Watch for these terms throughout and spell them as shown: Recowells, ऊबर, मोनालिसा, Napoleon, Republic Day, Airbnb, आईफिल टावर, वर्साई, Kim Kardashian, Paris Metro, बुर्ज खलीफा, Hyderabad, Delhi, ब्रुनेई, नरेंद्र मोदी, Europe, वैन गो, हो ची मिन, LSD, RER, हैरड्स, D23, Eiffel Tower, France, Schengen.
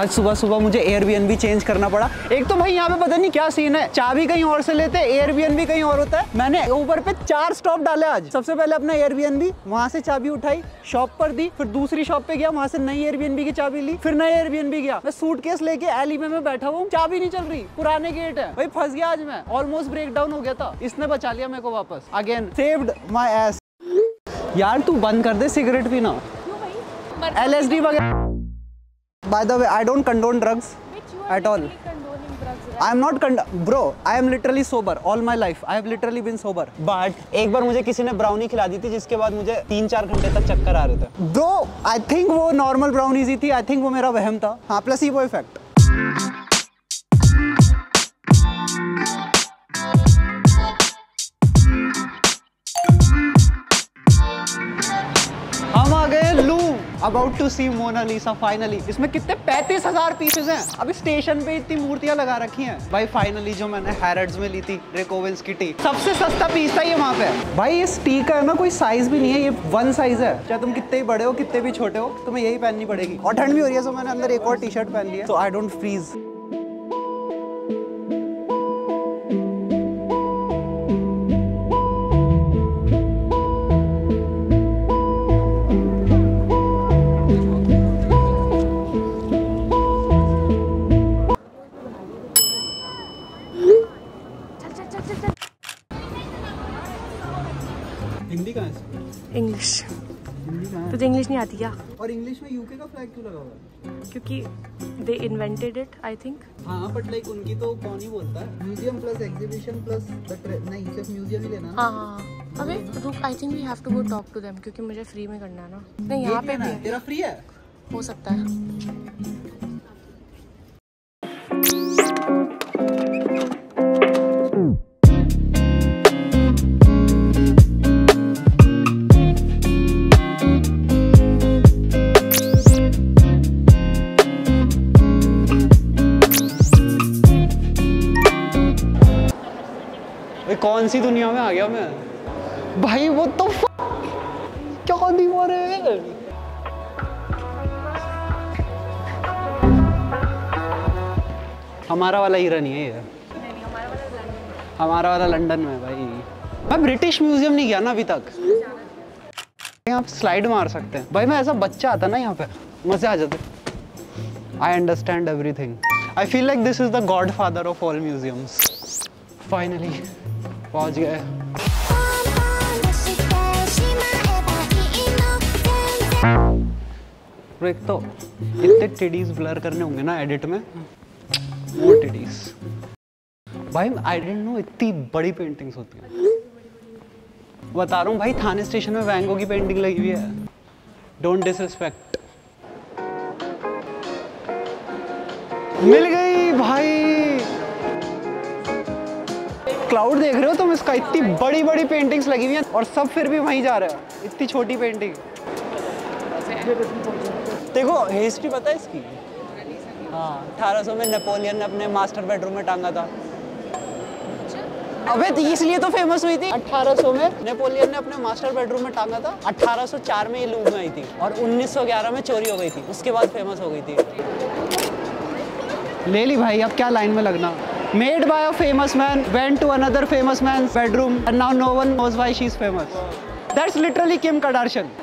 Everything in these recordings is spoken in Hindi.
आज सुबह सुबह मुझे एयरबीएनबी चेंज करना पड़ा। एक तो भाई यहाँ पे पता नहीं क्या सीन है, चाबी कहीं और से लेते, एयरबीएनबी कहीं और होता है। मैंने ऊबर पे 4 स्टॉप डाले आज। सबसे पहले अपना एयरबीएनबी, वहाँ से चाबी उठाई, शॉप पर दी, फिर दूसरी शॉप पे गया, वहाँ से नई एयरबीएनबी की चाबी ली, फिर नई एयरबीएनबी गया। मैं सूटकेस लेके एली में बैठा हुआ, चाबी नहीं चल रही, पुराने गेट है भाई, फंस गया आज मैं। ऑलमोस्ट ब्रेक डाउन हो गया था, इसने बचा लिया मेरे को वापस। Again saved my ass. यार तू बंद कर दे सिगरेट पीना, LSD वगैरह। By the way, I don't condone drugs at all. I am not bro. I am literally sober all my life. I have literally been sober. But एक बार मुझे किसी ने ब्राउनी खिला दी थी, जिसके बाद मुझे 3-4 घंटे तक चक्कर आ रहे थे। Bro, I think वो normal brownies ही थी. I think वो मेरा वहम था। हाँ, placebo effect. हम आ गए Louvre, about to see मोनालिसा finally. इसमें कितने 35,000 पीसेस हैं। अभी स्टेशन पे इतनी मूर्तियां लगा रखी हैं भाई। फाइनली जो मैंने हैरड्स में ली थी रेकोवेल्स की टी, सबसे सस्ता पीस था ये वहाँ पे भाई। इस टी का है ना कोई साइज भी नहीं है, ये 1 साइज है। चाहे तुम कितने ही बड़े हो कितने भी छोटे हो, तुम्हें यही पहननी पड़ेगी। और ठंड भी हो रही है, सो मैंने अंदर एक और टी शर्ट पहन ली है, सो आई डोंट फ्रीज। तुझे इंग्लिश नहीं आती क्या? और इंग्लिश में यूके का फ्लैग क्यों लगा हुआ है? क्योंकि they invented it, I think. हाँ, but like उनकी तो कौन ही बोलता है? म्यूजियम प्लस एग्जीबिशन प्लस नहीं, सिर्फ म्यूजियम ही लेना। हाँ। अबे रुक, I think we have to go talk to them, क्योंकि मुझे फ्री में करना है ना। नहीं यहाँ पे भी तेरा फ्री है, हो सकता है। कौन सी दुनिया में आ गया मैं भाई? वो तो क्या दीवार है। हमारा वाला हीरा नहीं है ये। नहीं, हमारा वाला लंदन में भाई। मैं ब्रिटिश म्यूजियम नहीं गया ना अभी तक। आप स्लाइड मार सकते हैं भाई। मैं ऐसा बच्चा आता ना यहाँ पे, मजे आ जाते। I understand everything. I feel like this is the God father of all museums. Finally पहुंच गए। एक तो इतने टिडीज ब्लर करने होंगे ना एडिट में, वो टिडीज भाई। आई डोंट नो इतनी बड़ी पेंटिंग्स होती हैं, बता रहा हूँ भाई। थाने स्टेशन में वैन गो की पेंटिंग लगी हुई है। Don't disrespect. मिल गई भाई। क्लाउड देख रहे हो तुम इसका? इतनी बड़ी बड़ी पेंटिंग्स लगी हुई हैं और सब फिर भी वहीं जा रहे हो। इतनी छोटी पेंटिंग। देखो हिस्ट्री पता है इसकी? हाँ, 1800 में नेपोलियन ने अपने मास्टर बेडरूम में टांगा था। अबे इसलिए तो फेमस हुई थी। 1800 में नेपोलियन ने अपने मास्टर बेडरूम में टांगा था। 1804 में ये लूट में आई थी और 1911 में चोरी हो गई थी। उसके बाद फेमस हो गई थी। ले ली भाई, अब क्या लाइन में लगना। Made by a famous man, went to another famous man's bedroom, and now no one knows why she's famous. That's literally Kim Kardashian.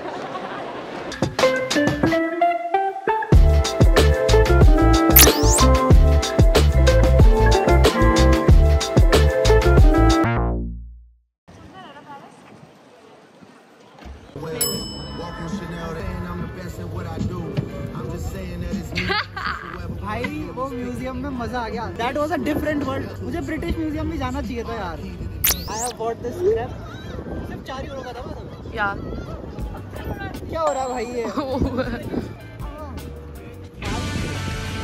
Museum में मजा आ गया। That was a different world. मुझे ब्रिटिश म्यूजियम में जाना चाहिए था यार। I have bought this crap. सिर्फ 4 यूरो का था बस। यार क्या हो रहा है भाई ये?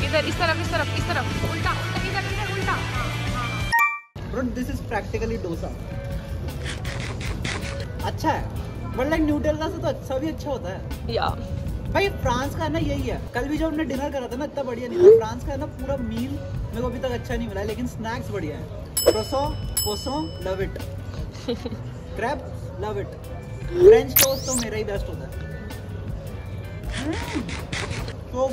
इधर इस तरफ उल्टा इधर उल्टा। Bro, this is practically dosa. अच्छा है, but like noodles से तो अच्छा भी अच्छा होता है। या भाई फ्रांस का ना यही है। कल भी जो हमने डिनर करा था ना, इतना बढ़िया नहीं था। फ्रांस का ना पूरा मील मेरे को अभी तक अच्छा नहीं मिला, लेकिन स्नैक्स बढ़िया है। Croissant love it, crab love it, French toast तो मेरा ही बेस्ट होता है। तो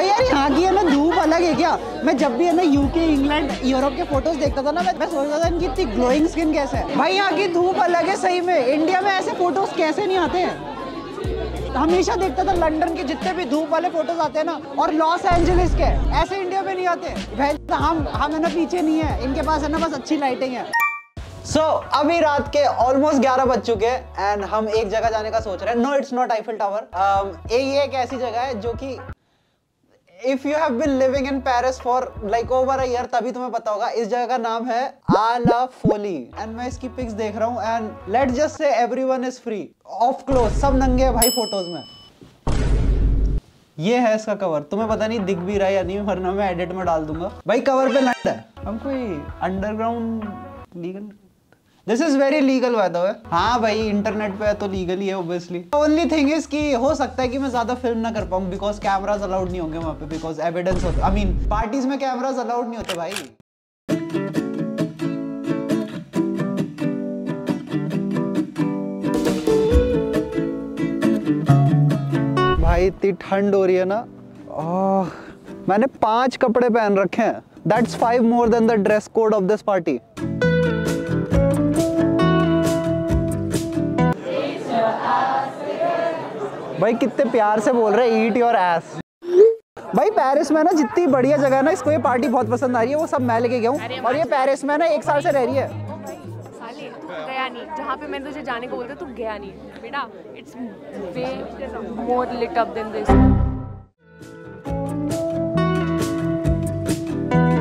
भाई यार यहाँ की है ना धूप अलग है क्या। मैं जब भी है ना यूके इंग्लैंड यूरोप के फोटोज देखता था ना मैं सोचता था इनकी इतनी ग्लोइंग स्किन कैसे है। भाई यहाँ की धूप अलग है सही में। इंडिया में ऐसे फोटोज कैसे नहीं आते हैं। हमेशा देखता था लंदन के जितने भी धूप वाले फोटोज आते हैं ना और लॉस एंजलिस के, ऐसे इंडिया में नहीं आते। भाई हम है ना पीछे नहीं है, इनके पास है ना बस अच्छी लाइटिंग है। अभी रात के ऑलमोस्ट 11 बज चुके हैं एंड हम एक जगह जाने का सोच रहे हैं। No it's not आईफिल टावर। ये एक ऐसी जगह है जो कि if you have been living in Paris for like over a year तभी तुम्हें पता होगा। इस जगह का नाम है आला फोली एंड मैं इसकी पिक्स देख रहा हूँ and let's just say everyone is free of clothes. सब नंगे है भाई फोटोज में। ये है इसका कवर, तुम्हें पता नहीं दिख भी रहा है या नहीं वरना मैं एडिट में डाल दूंगा। भाई कवर पे लैंड है। हम कोई underground legal, this is very legal बात है। हाँ भाई इंटरनेट पे है तो लीगल ही है ऑब्वियसली। ओनली थिंग इज कि हो सकता है कि मैं ज्यादा फिल्म ना कर पाऊँ बिकॉज कैमराज अलाउड नहीं होंगे वहाँ पे, बिकॉज एविडेंस होता, आई मीन पार्टीज में कैमराज अलाउड नहीं होते भाई। भाई इतनी ठंड हो रही है ना। ओह मैंने 5 कपड़े पहन रखे हैं। That's 5 more than the dress code of this party. भाई कितने प्यार से बोल रहे ईट योर एस। भाई पेरिस में ना जितनी बढ़िया जगह है ना इसको ये पार्टी बहुत पसंद आ रही है, वो सब मैं लेके गया हूँ। और ये पेरिस में ना 1 साल से रह रही है। साले तू गया नहीं जहाँ पे मैंने तुझे जाने को बोलता तू गया नहीं बेटा। It's way more lit up than this.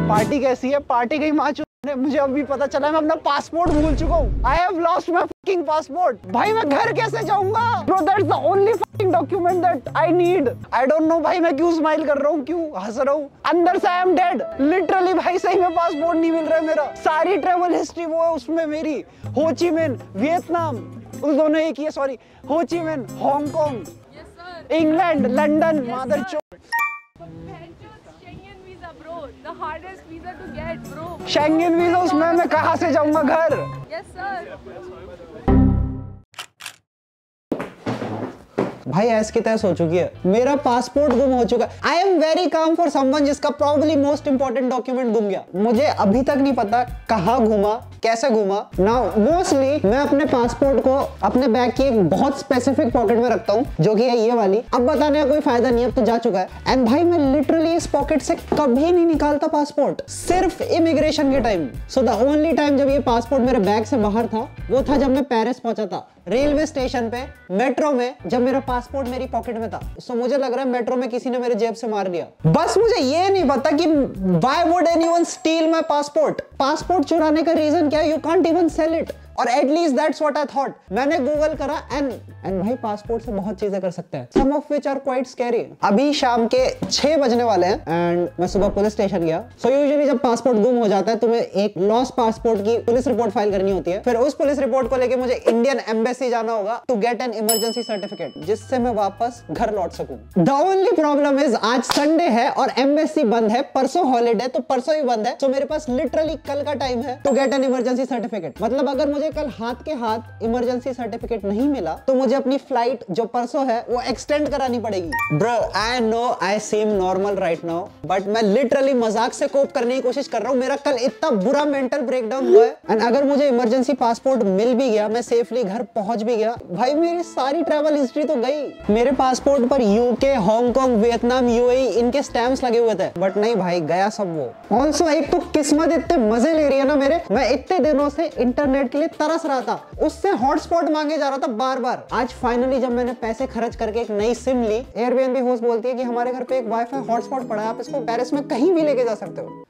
Party कैसी है? पार्टी कहीं माचू मुझे अभी पता चला मैं अपना पासपोर्ट भूल चुका हूँ। I have lost my fucking passport. भाई मैं घर कैसे जाऊँगा? Bro that's the only fucking document that I need. I don't know भाई मैं क्यों स्माइल कर रहा हूँ, क्यों हंस रहा हूँ, अंदर से I am dead. Literally भाई सही में पासपोर्ट नहीं मिल रहा है मेरा। सारी ट्रेवल हिस्ट्री वो है उसमें मेरी। हो ची मिन, वियतनाम, उस दोनों एक ही है sorry. हो ची मिन, Hong Kong, England, London, मदरचोद। The hardest visa to get, bro. Schengen visa उसमें मैं कहाँ से जाऊँगा घर? Yes sir. भाई ऐस की तय हो चुकी है, मेरा पासपोर्ट गुम हो चुका है। I am very calm for someone जिसका probably most important document गुम गया। मुझे अभी तक नहीं पता कहाँ घूमा, कैसे घूमा। Now mostly मैं अपने पासपोर्ट को अपने बैग की एक बहुत स्पेसिफिक पॉकेट में रखता हूँ जो कि है ये वाली। अब बताने का कोई फायदा नहीं, अब तो जा चुका है। एंड भाई मैं लिटरली इस पॉकेट से कभी नहीं निकालता पासपोर्ट, सिर्फ इमिग्रेशन के time. So the only time जब ये पासपोर्ट मेरे बैग से बाहर था वो था जब मैं पेरिस पहुंचा था। रेलवे स्टेशन पे मेट्रो में जब मेरा पासपोर्ट मेरी पॉकेट में था। सो मुझे लग रहा है मेट्रो में किसी ने मेरे जेब से मार लिया। बस मुझे ये नहीं पता कि why would anyone steal my passport. Passport चुराने का रीजन क्या है? You can't even sell it और at least that's what I thought. मैंने गूगल करा एंड भाई पासपोर्ट से बहुत चीजें कर सकते हैं, some of which are quite scary. अभी शाम के 6 बजने वाले हैं एंड मैं सुबह पुलिस स्टेशन गया। सो यूजुअली जब पासपोर्ट गुम हो जाता है तुम्हें एक लॉस्ट पासपोर्ट की पुलिस रिपोर्ट फाइल करनी होती है। फिर उस पुलिस रिपोर्ट को लेकर मुझे इंडियन एम्बेसी जाना होगा to get an emergency certificate जिससे मैं वापस घर लौट सकूँ। द ओनली प्रॉब्लम इज आज संडे है और एम्बेसी बंद है, परसों हॉलीडे तो परसों ही बंद है। सो मेरे पास लिटरली कल का टाइम है to get an emergency certificate. मतलब अगर मुझे कल हाथ के हाथ इमरजेंसी सर्टिफिकेट नहीं मिला तो मुझे अपनी फ्लाइट जो परसों है वो एक्सटेंड करानी पड़ेगी। Bro I know I seem normal right now but मैं लिटरली मजाक से कोप करने की कोशिश कर रहा हूँ। मेरा कल इतना बुरा मेंटल ब्रेकडाउन हुआ है एंड अगर मुझे इमरजेंसी पासपोर्ट मिल भी गया, मैं सेफली घर पहुंच भी गया, भाई मेरी सारी ट्रेवल हिस्ट्री तो गई। मेरे पासपोर्ट पर यूके, हांगकॉन्ग, वियतनाम, यूएई इनके स्टैम्प्स लगे हुए थे बट नहीं भाई गया सब वो। ऑल्सो एक तो किस्मत इतने मजे ले रही है ना मेरे। मैं इतने दिनों से इंटरनेट के लिए तरस रहा था, उससे हॉटस्पॉट मांगे जा रहा था बार बार। आज फाइनली जब मैंने पैसे खर्च करके एक नई सिम ली, एयरबीएनबी होस्ट बोलती है कि हमारे घर पे एक वाईफाई हॉटस्पॉट पड़ा है, आप इसको पेरिस में कहीं भी लेके जा सकते हो।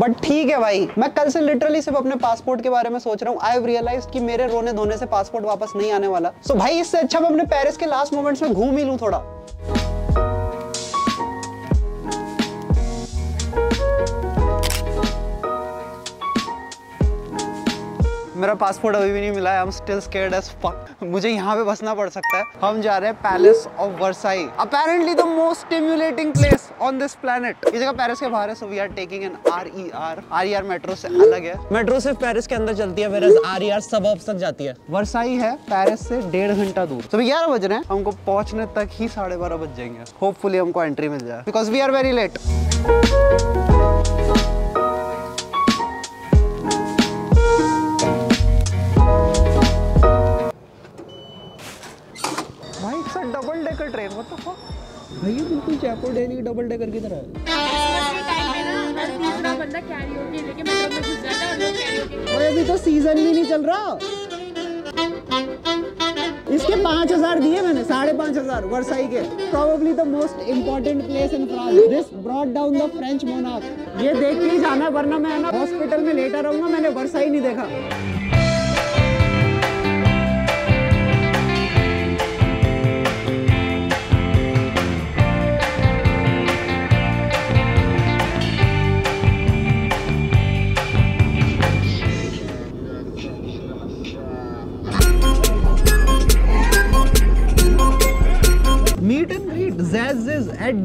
बट ठीक है भाई, मैं कल से लिटरली सिर्फ अपने पासपोर्ट के बारे में सोच रहा हूँ। आई हैव रियलाइज्ड कि मेरे रोने धोने से पासपोर्ट वापस नहीं आने वाला। सो भाई इससे अच्छा मैं अपने पेरिस के लास्ट मोमेंट्स में घूम ही लूँ थोड़ा। मेरा मेरा पासपोर्ट अभी भी नहीं मिला है। I am still scared as fuck. मुझे यहाँ पे बसना पड़ सकता है। हम जा रहे हैं palace of वर्साई, apparently the most stimulating place on this planet. ये जगह पेरिस के बाहर है, so we are taking an RER metro से अलग है। मेट्रो सिर्फ पेरिस के अंदर चलती है, वेरस RER सबर्ब्स तक जाती है। वर्साई है पेरिस से 1.5 घंटा दूर। तो 11 बज रहे हैं, हमको पहुंचने तक ही 12:30 बज जाएंगे। होपफुली हमको एंट्री मिल जाए because we are very late. Double decker train, what the fuck भाई, ये बिल्कुल जयपुर दिल्ली डबल डेकर की तरह है। अभी तो सीजन भी नहीं चल रहा। इसके 5,000 दिए मैंने, 5,500 वर्साई के। Probably the most important place in France. This brought down the French monarch. ये देख के ही जाना, वरना मैं ना हॉस्पिटल में लेटा रहूंगा। मैंने वर्साई नहीं देखा।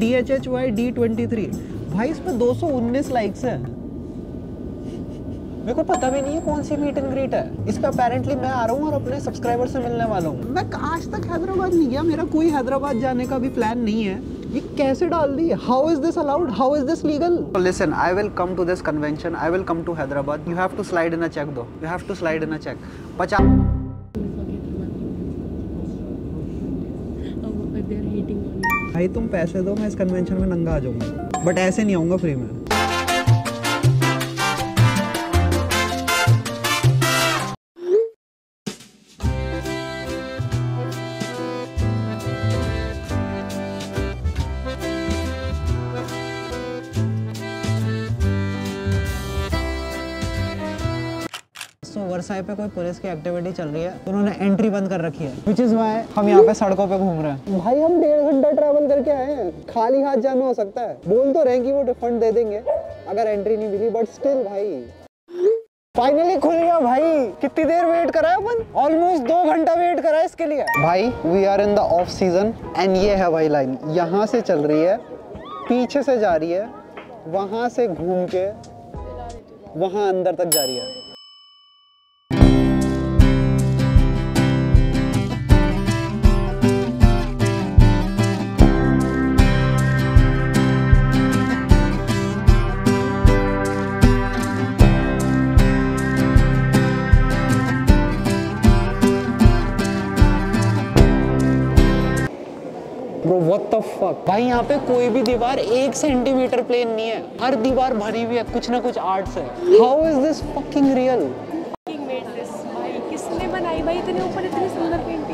DHHY D23 भाई, इस पे 219 लाइक्स है। मेरे को पता भी नहीं है कौन सी मीट एंड ग्रीट है इसका। अपेरेंटली मैं आ रहा हूँ और अपने सब्सक्राइबर से मिलने वाला हूँ। मैं आज तक हैदराबाद नहीं गया, मेरा कोई हैदराबाद जाने का भी प्लान नहीं है। ये कैसे डाल दी? How is this allowed? How is this legal? Listen, I will come to this convention, I will come to Hyderabad. You have to slide in a check दो, you have to slide in a cheque. 50 भाई तुम पैसे दो, मैं इस कन्वेंशन में नंगा आ जाऊंगा, बट ऐसे नहीं आऊंगा फ्री में। वर्साई पे कोई पुलिस की एक्टिविटी चल रही है, उन्होंने एंट्री बंद कर रखी है, which is why हम यहाँ पे सड़कों पे घूम रहे हैं। भाई हम 1.5 घंटा ट्रैवल करके आए हैं, खाली हाथ जाना हो सकता है। बोल तो रहे कि वो रिफंड दे देंगे अगर एंट्री नहीं मिली, बट स्टिल भाई फाइनली खुल गया। भाई कितनी देर वेट कराया अपन, ऑलमोस्ट 2 घंटा वेट कराया इसके लिए। भाई we are in the off season and ये है भाई लाइन, यहाँ से चल रही है, पीछे से जा रही है, वहाँ से घूम के वहाँ अंदर तक जा रही है। What the fuck? भाई यहाँ पे कोई भी दीवार 1 सेंटीमीटर प्लेन नहीं है, हर दीवार भरी हुई है, कुछ ना कुछ आर्ट्स है। How is this fucking real? भाई किसने बनाई भाई इतने ऊपर इतनी सुंदर पेंटिंग?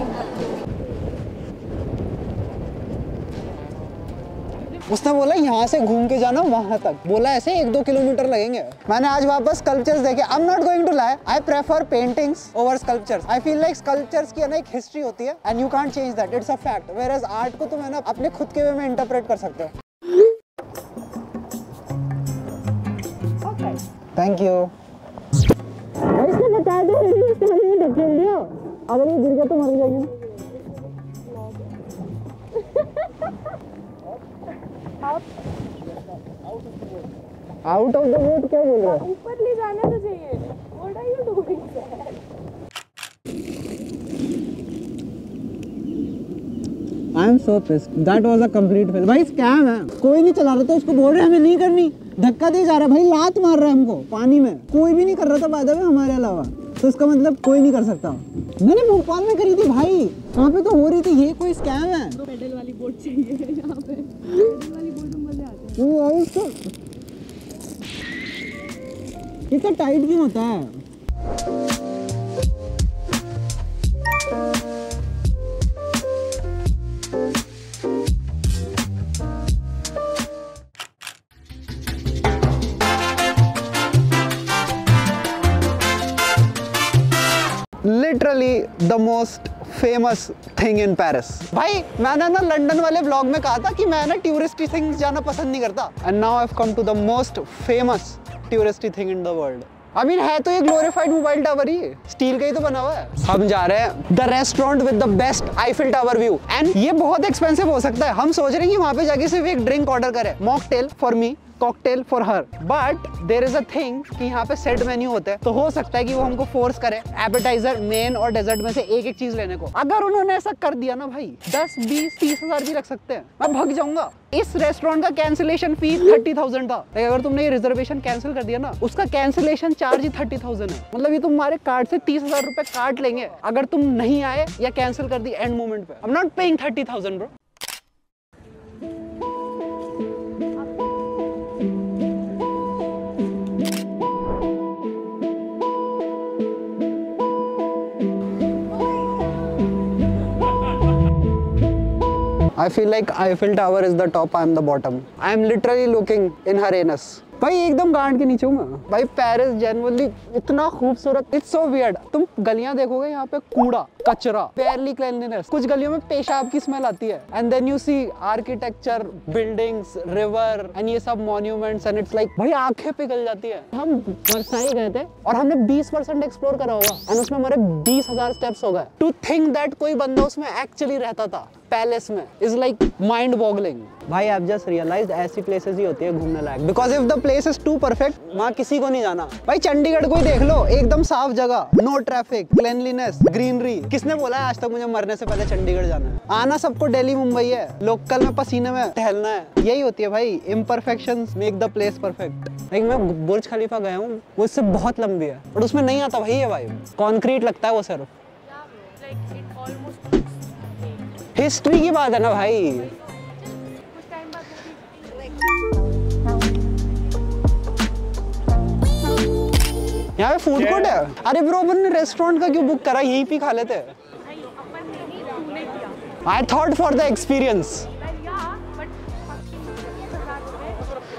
उसने बोला यहाँ से घूम के जाना वहां तक, बोला ऐसे 1-2 किलोमीटर लगेंगे। मैंने आज वापस स्कल्पचर्स देखे। I am not going to lie, I prefer paintings over sculptures. I feel like sculptures की ना एक हिस्ट्री होती है and you can't change that, it's a fact. Whereas art को तुम है ना अपने खुद के वे में इंटरप्रेट कर सकते हो। Thank you. इसने बता दो लिया, अगर ये गिर गया तो मर जाएगी। आउट ऑफ द बोट क्या बोल रहा है? ऊपर ले जाना तो चाहिए। What are you doing, sir? I am so pissed. That was a complete fail. भाई स्कैम है, कोई नहीं चला रहा था उसको, बोल रहे हमें नहीं करनी, धक्का दे जा रहा है भाई, लात मार रहा है हमको पानी में। कोई भी नहीं कर रहा था बाय द वे हमारे अलावा, तो इसका मतलब कोई नहीं कर सकता। मैंने भोपाल में करी थी भाई, वहाँ पे तो हो रही थी। ये कोई स्कैम है। पेडल वाली बोट चाहिए यहाँ पे, पेडल वाली बोट में मजे आते हैं। इतना टाइट क्यों होता है? Literally the most famous thing in Paris. भाई मैंने ना लंदन वाले ब्लॉग में कहा था कि मैं ना टूरिस्टी थिंग्स जाना पसंद नहीं करता, and now I have come to the most famous touristy thing in the world. I mean, है तो ये ग्लोरिफाइड मोबाइल टावर ही, स्टील का ही तो बना हुआ है। हम जा रहे हैं the restaurant with the best आईफिल टावर view and ये बहुत एक्सपेंसिव हो सकता है। हम सोच रहे हैं कि वहाँ पे जाके सिर्फ एक ड्रिंक ऑर्डर करें, mocktail for me, cocktail for her, but there is a thing कि यहाँ पे सेट मेन्यू होता है, तो हो सकता है कि वो हमको फोर्स करे एपेटाइजर, मेन और डेजर्ट में से एक एक चीज लेने को। अगर उन्होंने ऐसा कर दिया ना भाई, 10, 20, 30 हजार भी रख सकते हैं, मैं भाग जाऊंगा। इस रेस्टोरेंट का कैंसिलेशन फी 30,000 था, अगर तुमने ये रिजर्वेशन कैंसिल कर दिया ना, उसका कैंसिलेशन चार्ज ही 30,000 है। मतलब ये तुम्हारे कार्ड से 30,000 रुपए काट लेंगे अगर तुम नहीं आए या कैंसिल कर दी एंड मोमेंट पे। I am not paying 30,000 bro. I feel like Eiffel Tower is the top, I am the bottom. I am literally looking in her anus. भाई एकदम गांड के नीचे हूँ मैं। भाई पेरिस जेनुअनली इतना खूबसूरत, इट्स सो वियर्ड। तुम गलियां देखोगे यहाँ पे कूड़ा, कचरा, बेयरली क्लीनलीनेस, कुछ गलियों में पेशाब की स्मेल आती है and then you see architecture, buildings, river and ये सब मॉन्यूमेंट्स एंड इट्स लाइक भाई आंखें पिघल जाती है। हम वर्साई गए थे और हमने 20% एक्सप्लोर करा होगा एंड उसमें हमारे 20,000 स्टेप्स हो गए। टू थिंक दैट कोई बंदा उसमें एक्चुअली रहता था पैलेस में इज लाइक माइंड बॉगलिंग। भाई आप जस्ट रियलाइज ऐसी प्लेसेस ही होती है घूमने लायक, because if the place is too perfect वहाँ किसी को नहीं जाना। भाई चंडीगढ़ को ही देख लो, एकदम साफ जगह, नो ट्रैफिक, क्लेनलीनेस, ग्रीनरी। किसने बोला है आज तक मुझे मरने से पहले चंडीगढ़ जाना है? आना सबको दिल्ली मुंबई है, लोकल में पसीने में टहलना है। यही होती है भाई, imperfections make the place perfect. लेकिन मैं बुर्ज खलीफा गया हूँ, वो इससे बहुत लंबी है और उसमें नहीं आता भाई ये वाइब, कॉन्क्रीट लगता है वो सिर्फ। हिस्ट्री की बात है ना भाई। यहाँ पे फूड कोर्ट है। अरे ब्रो अपन ने रेस्टोरेंट का क्यों बुक करा, यहीं पे खा लेते। I thought for the experience.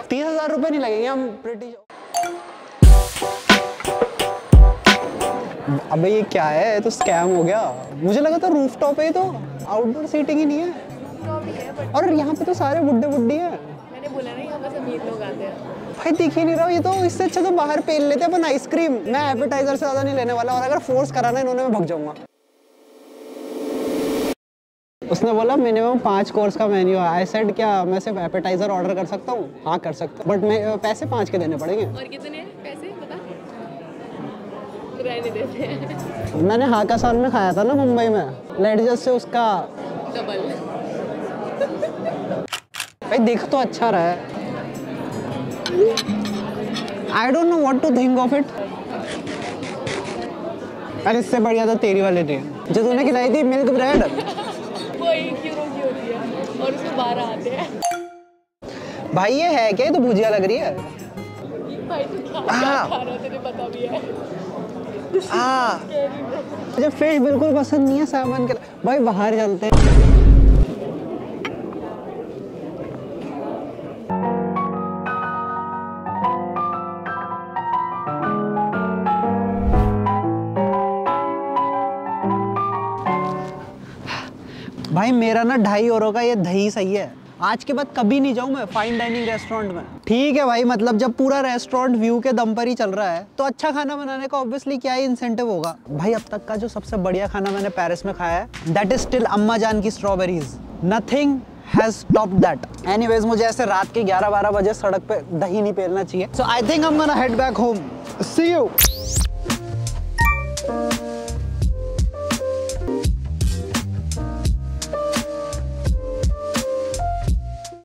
30,000 रुपए नहीं लगेंगे, हम ब्रिटिश। अबे ये क्या है, ये तो स्कैम हो गया। मुझे लगा था रूफटॉप है, तो आउटडोर सीटिंग ही नहीं है। और यहाँ पे तो सारे बुड्ढे बुड्ढी हैं। मैंने बोला नहीं यहाँ बस अमीर लोग आते हैं। भाई दिख ही नहीं रहा, ये तो इससे अच्छा तो बाहर पेल लेते हैं अपन आइसक्रीम। मैं एपेटाइजर से ज़्यादा नहीं लेने वाला, और अगर फोर्स कराना इन्होंने मैं भाग जाऊँगा। उसने बोला मिनिमम 5 कोर्स का मेन्यू है। आई सेड क्या मैं सिर्फ एपेटाइजर ऑर्डर कर सकता हूँ? हाँ कर सकता हूँ, बट मैं पैसे 5 के देने पड़ेंगे। और कितने पैसे बता? मैंने हाका साल में खाया था ना मुंबई में, लेडजस से उसका डबल। भाई देख तो अच्छा रहा है। I don't know what to think of it. अरे इससे बढ़िया तो तेरी वाले थे जो तूने खिलाई थी, मिल्क ब्रेड। वो 1 यूरो की होती है और उसमें 12 आते हैं। भाई ये है क्या, ये तो भुजिया लग रही है। भाई तो खा रहा, तेरे पता भी है। मुझे फिश बिल्कुल पसंद नहीं है सामान के। भाई बाहर चलते हैं। भाई मेरा ना 2.5 यूरो का ये दही सही है, आज के बाद कभी नहीं जाऊँ मैं फाइन डाइनिंग रेस्टोरेंट में। ठीक है भाई, मतलब जब पूरा रेस्टोरेंट व्यू के दम पर ही चल रहा है तो अच्छा खाना बनाने का ऑब्वियसली क्या ही इंसेंटिव होगा। भाई अब तक का जो सबसे बढ़िया खाना मैंने पेरिस में खाया है, दैट इज स्टिल अम्मा जान की strawberries. Nothing has topped that. Anyways मुझे ऐसे रात के 11-12 बजे सड़क पे दही नहीं पेलना चाहिए। So I think I am gonna head back home. See you.